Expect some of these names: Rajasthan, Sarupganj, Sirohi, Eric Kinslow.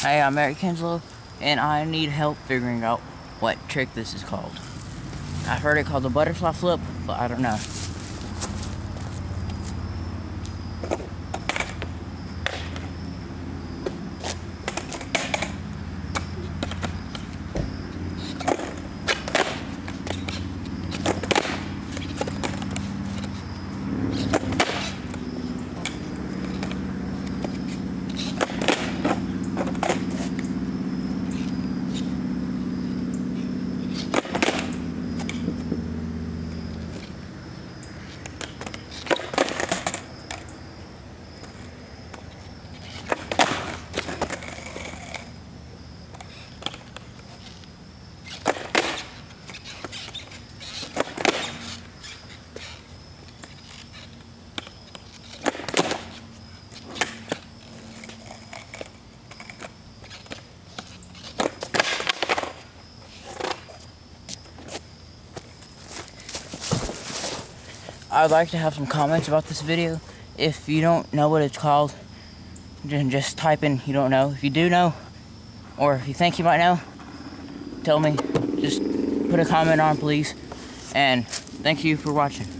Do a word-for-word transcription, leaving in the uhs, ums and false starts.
Hey, I'm Eric Kinslow, and I need help figuring out what trick this is called. I've heard it called the butterfly flip, but I don't know. I'd like to have some comments about this video. If you don't know what it's called, then just type in "you don't know." If you do know, or if you think you might know, tell me. Just put a comment on, please. And thank you for watching.